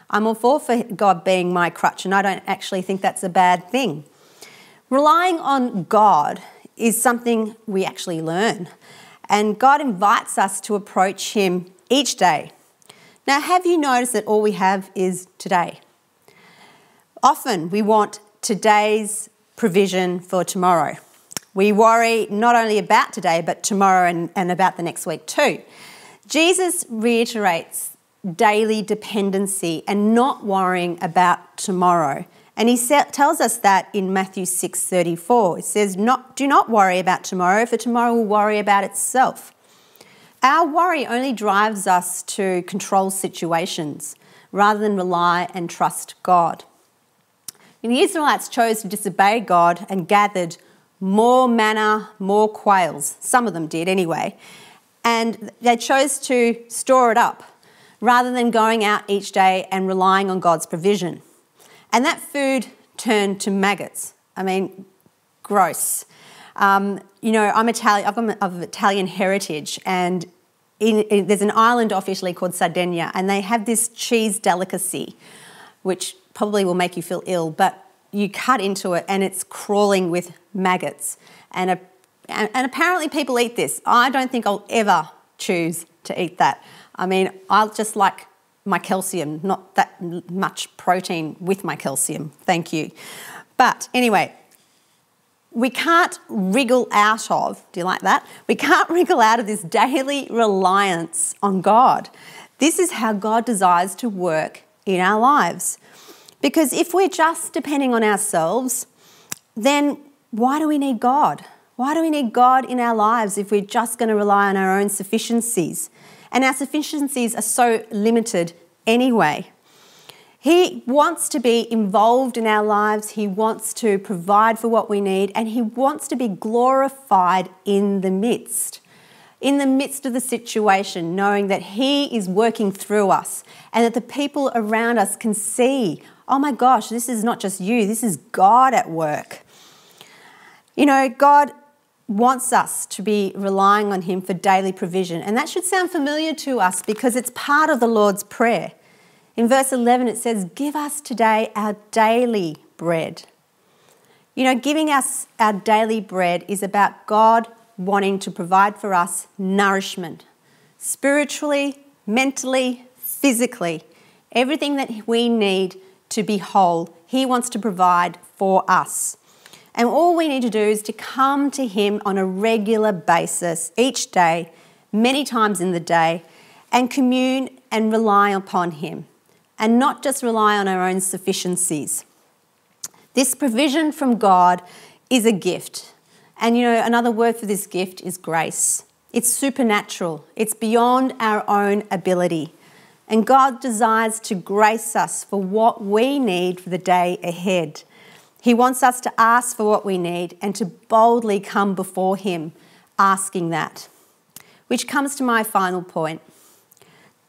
I'm all for, for God being my crutch, and I don't actually think that's a bad thing. Relying on God is something we actually learn, and God invites us to approach him each day. Now, have you noticed that all we have is today? Often we want today's provision for tomorrow. We worry not only about today, but tomorrow and, and about the next week too. Jesus reiterates daily dependency and not worrying about tomorrow. And he tells us that in Matthew six thirty-four. It says, not, do not worry about tomorrow, for tomorrow will worry about itself. Our worry only drives us to control situations rather than rely and trust God. And the Israelites chose to disobey God and gathered more manna, more quails. Some of them did anyway. And they chose to store it up rather than going out each day and relying on God's provision. And that food turned to maggots. I mean, gross. Um, you know, I'm Italian, I've got of Italian heritage, and in, in, there's an island off Italy called Sardinia, and they have this cheese delicacy, which probably will make you feel ill, but you cut into it and it's crawling with maggots. And, a, and, and apparently people eat this. I don't think I'll ever choose to eat that. I mean, I'll just like my calcium, not that much protein with my calcium, thank you. But anyway, we can't wriggle out of, do you like that? We can't wriggle out of this daily reliance on God. This is how God desires to work in our lives. Because if we're just depending on ourselves, then why do we need God? Why do we need God in our lives if we're just going to rely on our own sufficiencies? And our sufficiencies are so limited anyway. He wants to be involved in our lives. He wants to provide for what we need, and he wants to be glorified in the midst. In the midst of the situation, knowing that he is working through us and that the people around us can see, oh my gosh, this is not just you, this is God at work. You know, God wants us to be relying on him for daily provision. And that should sound familiar to us because it's part of the Lord's Prayer. In verse eleven, it says, give us today our daily bread. You know, giving us our daily bread is about God wanting to provide for us nourishment, spiritually, mentally, physically, everything that we need to be whole. He wants to provide for us. And all we need to do is to come to him on a regular basis each day, many times in the day, and commune and rely upon him, and not just rely on our own sufficiencies. This provision from God is a gift. And you know, another word for this gift is grace. It's supernatural. It's beyond our own ability. And God desires to grace us for what we need for the day ahead. He wants us to ask for what we need and to boldly come before him asking that. Which comes to my final point.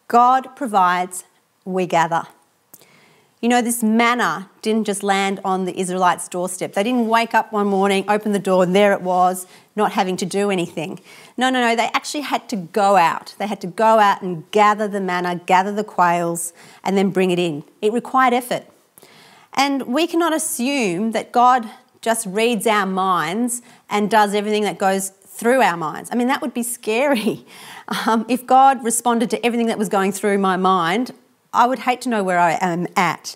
God provides, we gather. You know, this manna didn't just land on the Israelites' doorstep. They didn't wake up one morning, open the door, and there it was, not having to do anything. No, no, no, they actually had to go out. They had to go out and gather the manna, gather the quails, and then bring it in. It required effort. And we cannot assume that God just reads our minds and does everything that goes through our minds. I mean, that would be scary. Um, if God responded to everything that was going through my mind, I would hate to know where I am at.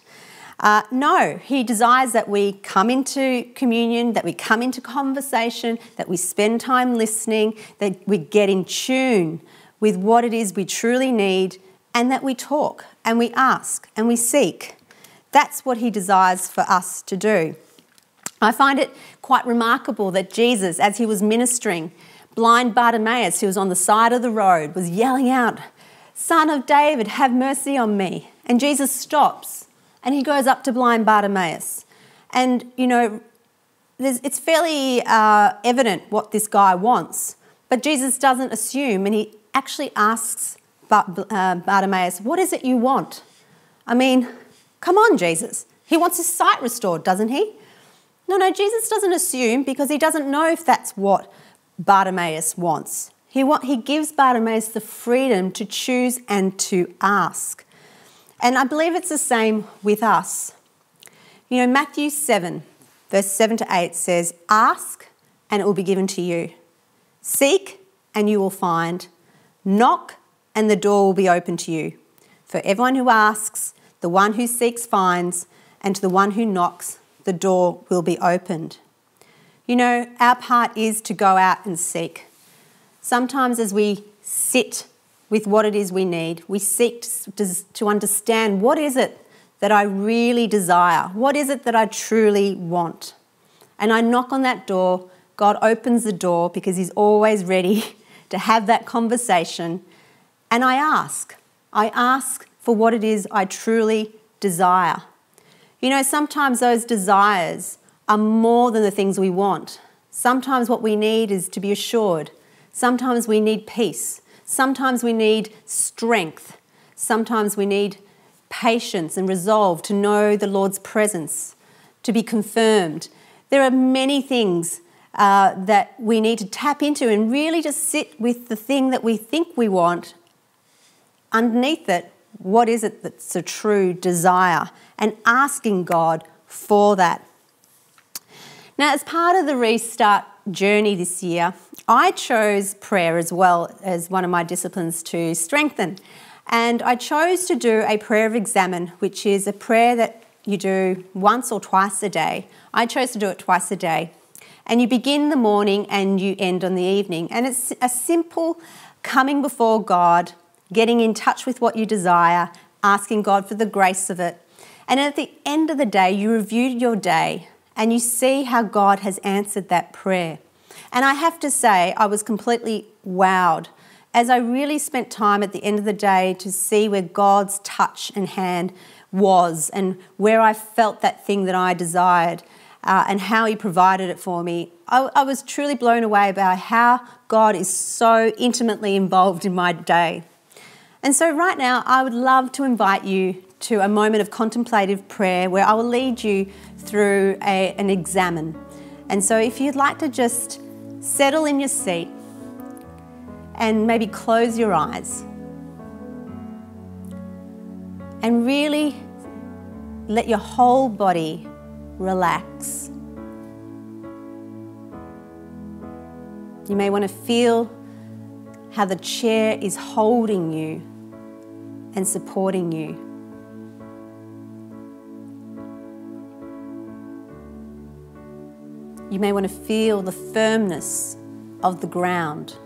Uh, no, he desires that we come into communion, that we come into conversation, that we spend time listening, that we get in tune with what it is we truly need, and that we talk and we ask and we seek. That's what he desires for us to do. I find it quite remarkable that Jesus, as he was ministering, blind Bartimaeus, who was on the side of the road, was yelling out, Son of David, have mercy on me. And Jesus stops and he goes up to blind Bartimaeus. And, you know, it's fairly uh, evident what this guy wants, but Jesus doesn't assume, and he actually asks Bartimaeus, what is it you want? I mean, come on, Jesus. He wants his sight restored, doesn't he? No, no, Jesus doesn't assume because he doesn't know if that's what Bartimaeus wants. He, want, he gives Bartimaeus the freedom to choose and to ask. And I believe it's the same with us. You know, Matthew seven, verse seven to eight says, ask and it will be given to you. Seek and you will find. Knock and the door will be opened to you. For everyone who asks, the one who seeks finds, and to the one who knocks, the door will be opened. You know, our part is to go out and seek. Sometimes as we sit with what it is we need, we seek to understand, what is it that I really desire? What is it that I truly want? And I knock on that door. God opens the door because he's always ready to have that conversation. And I ask. I ask for what it is I truly desire. You know, sometimes those desires are more than the things we want. Sometimes what we need is to be assured. Sometimes we need peace. Sometimes we need strength. Sometimes we need patience and resolve to know the Lord's presence, to be confirmed. There are many things uh, that we need to tap into and really just sit with the thing that we think we want. Underneath it, what is it that's a true desire? And asking God for that. Now, as part of the Restart journey this year, I chose prayer as well as one of my disciplines to strengthen. And I chose to do a prayer of examine, which is a prayer that you do once or twice a day. I chose to do it twice a day. And you begin the morning and you end on the evening. And it's a simple coming before God, getting in touch with what you desire, asking God for the grace of it. And at the end of the day, you review your day and you see how God has answered that prayer. And I have to say, I was completely wowed as I really spent time at the end of the day to see where God's touch and hand was and where I felt that thing that I desired uh, and how he provided it for me. I, I was truly blown away by how God is so intimately involved in my day. And so right now, I would love to invite you to a moment of contemplative prayer where I will lead you through a, an examine. And so if you'd like to just settle in your seat and maybe close your eyes and really let your whole body relax. You may want to feel how the chair is holding you and supporting you. You may want to feel the firmness of the ground.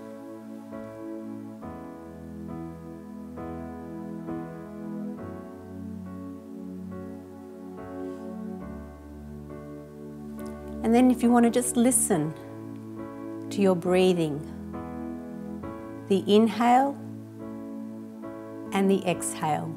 And then if you want to just listen to your breathing, the inhale and the exhale.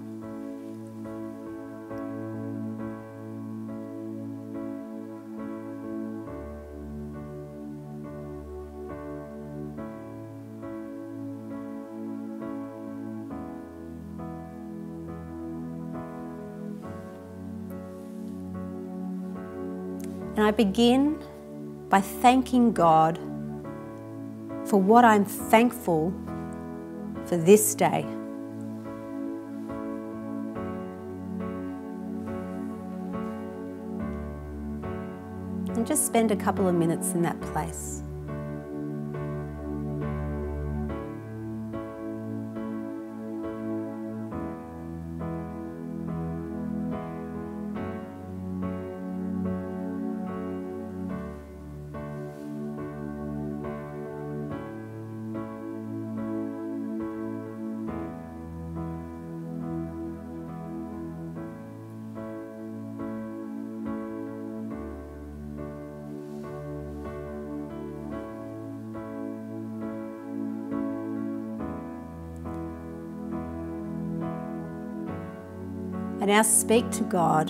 And I begin by thanking God for what I'm thankful for this day. And just spend a couple of minutes in that place. I now speak to God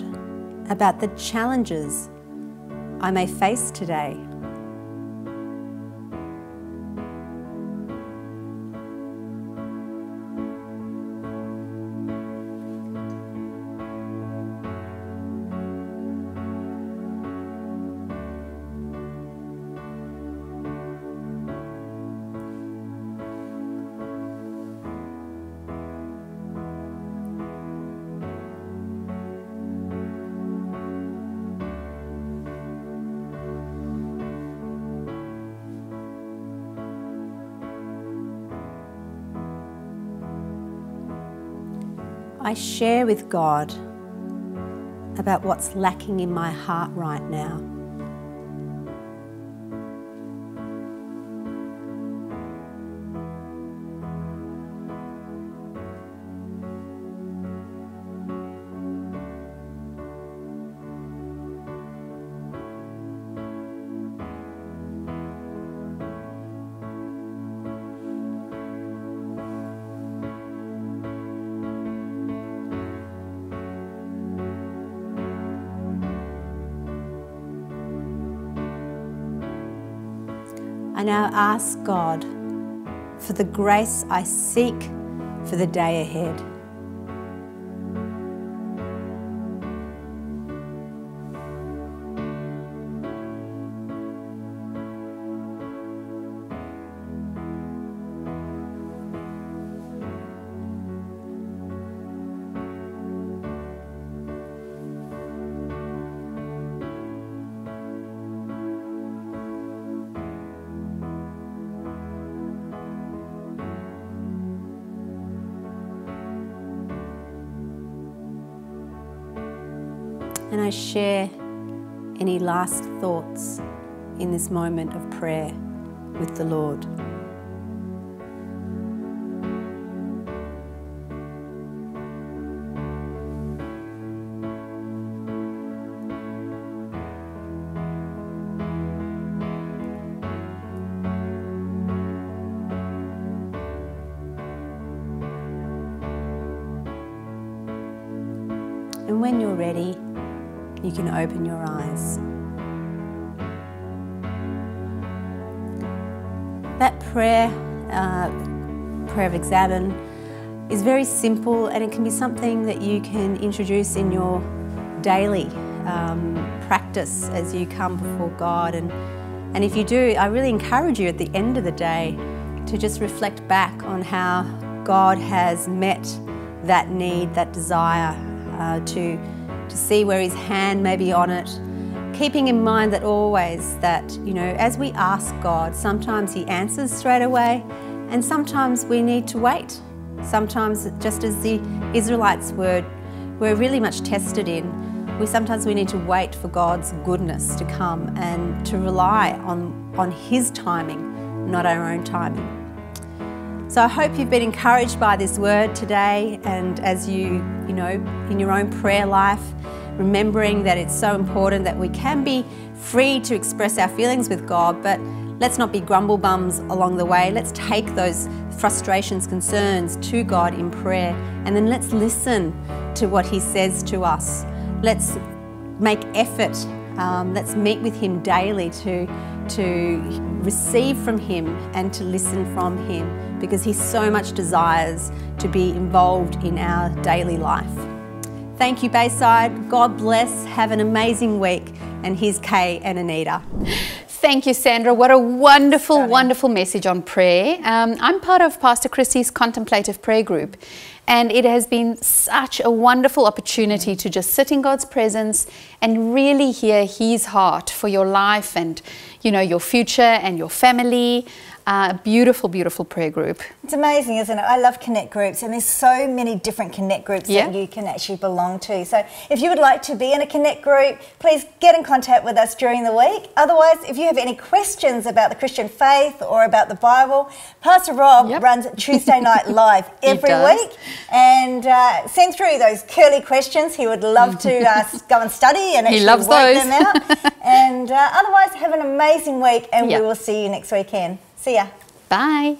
about the challenges I may face today. I share with God about what's lacking in my heart right now. I now ask God for the grace I seek for the day ahead. And I share any last thoughts in this moment of prayer with the Lord. And when you're ready, you can open your eyes. That prayer, uh, prayer of examine, is very simple, and it can be something that you can introduce in your daily um, practice as you come before God. And, and if you do, I really encourage you at the end of the day to just reflect back on how God has met that need, that desire uh, to to see where his hand may be on it, keeping in mind that always that, you know, as we ask God, sometimes he answers straight away and sometimes we need to wait. Sometimes, just as the Israelites were, were really much tested in, we sometimes we need to wait for God's goodness to come and to rely on, on his timing, not our own timing. So I hope you've been encouraged by this word today, and as you, you know, in your own prayer life, remembering that it's so important that we can be free to express our feelings with God, but let's not be grumble bums along the way. Let's take those frustrations, concerns to God in prayer, and then let's listen to what he says to us. Let's make effort. Um, let's meet with him daily to, to receive from him and to listen from him, because he so much desires to be involved in our daily life. Thank you, Bayside. God bless. Have an amazing week. And here's Kay and Anita. Thank you, Sandra. What a wonderful, Stunning. wonderful message on prayer. Um, I'm part of Pastor Christie's Contemplative Prayer Group, and it has been such a wonderful opportunity to just sit in God's presence and really hear his heart for your life and, you know, your future and your family. Uh, beautiful, beautiful prayer group. It's amazing, isn't it? I love Connect groups, and there's so many different Connect groups yeah. that you can actually belong to. So if you would like to be in a Connect group, please get in contact with us during the week. Otherwise, if you have any questions about the Christian faith or about the Bible, Pastor Rob yep. runs Tuesday Night Live every week, and uh, send through those curly questions. He would love to uh, go and study and actually work them out. And uh, otherwise, have an amazing week, and yep. we will see you next weekend. See ya. Bye.